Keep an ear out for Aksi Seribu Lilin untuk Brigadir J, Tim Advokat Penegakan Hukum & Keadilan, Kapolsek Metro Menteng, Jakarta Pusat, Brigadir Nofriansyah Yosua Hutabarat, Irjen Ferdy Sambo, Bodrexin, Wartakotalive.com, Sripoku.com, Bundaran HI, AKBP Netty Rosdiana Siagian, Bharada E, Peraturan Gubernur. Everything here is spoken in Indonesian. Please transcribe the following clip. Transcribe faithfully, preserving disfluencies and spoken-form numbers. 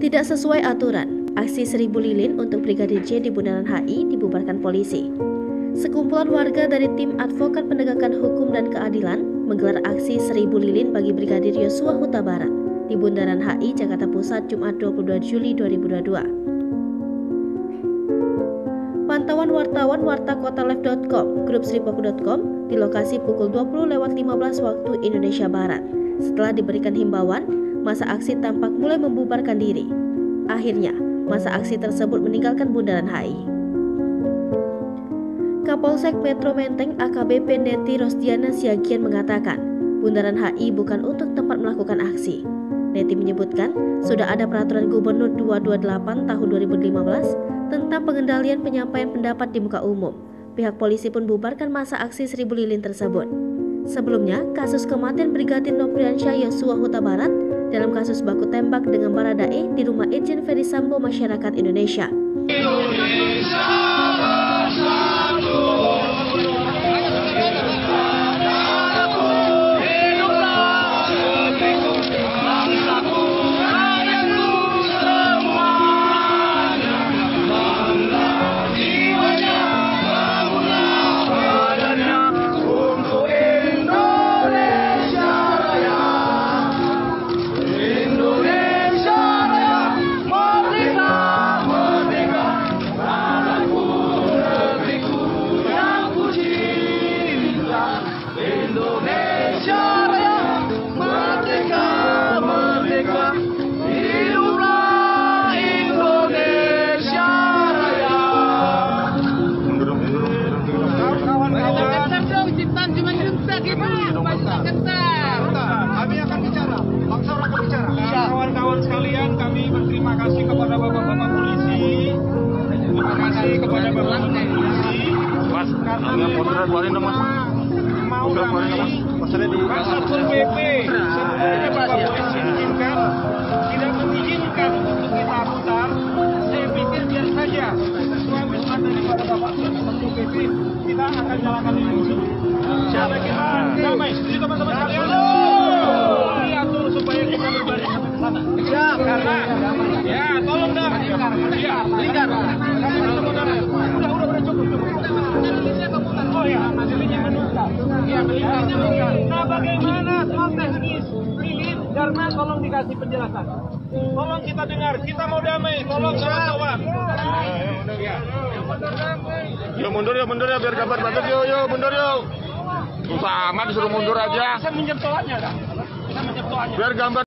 Tidak sesuai aturan, aksi seribu lilin untuk Brigadir J di Bundaran H I dibubarkan polisi. Sekumpulan warga dari tim advokat penegakan hukum dan keadilan menggelar aksi seribu lilin bagi Brigadir Yosua Hutabarat di Bundaran H I, Jakarta Pusat, Jumat dua puluh dua Juli dua ribu dua puluh dua. Pantauan wartawan warta kota live dot com, grup Sripoku dot com di lokasi pukul dua puluh lewat lima belas waktu Indonesia Barat. Setelah diberikan himbauan, masa aksi tampak mulai membubarkan diri. Akhirnya, masa aksi tersebut meninggalkan Bundaran H I. Kapolsek Metro Menteng A K B P Netty Rosdiana Siagian mengatakan, Bundaran H I bukan untuk tempat melakukan aksi. Netty menyebutkan, sudah ada peraturan Gubernur dua ratus dua puluh delapan tahun dua ribu lima belas tentang pengendalian penyampaian pendapat di muka umum. Pihak polisi pun bubarkan masa aksi seribu lilin tersebut. Sebelumnya, kasus kematian Brigadir Nofriansyah Yosua Hutabarat dalam kasus baku tembak dengan Bharada E di rumah Irjen Ferdy Sambo masyarakat Indonesia. Mau kami masa pun B P sebenarnya Bapak Polisi izinkan, tidak mengizinkan untuk kita putar. Saya pikir biar saja sesuai usulan daripada Bapak B P, kita akan jalankan ini. Cara kita damai, setuju teman-teman sekalian? Diatur supaya kita berbalik ke sana. Ya, karena ya tolong dah. Ya, lihat. Udah, udah, udah cukup cukup. Oh ya, hasilnya anu. Ya, beritanya bukan. Nah, bagaimana soal teknis lilin? Karena tolong dikasih penjelasan. Tolong kita dengar. Kita mau damai. Tolong kawan-kawan. Ya, yo mundur, yo mundur ya biar kabar bagus. Yo, yo mundur yo. Susah amat disuruh mundur aja. Saya minjem toanya dah. Saya minjem toanya. Biar gambar.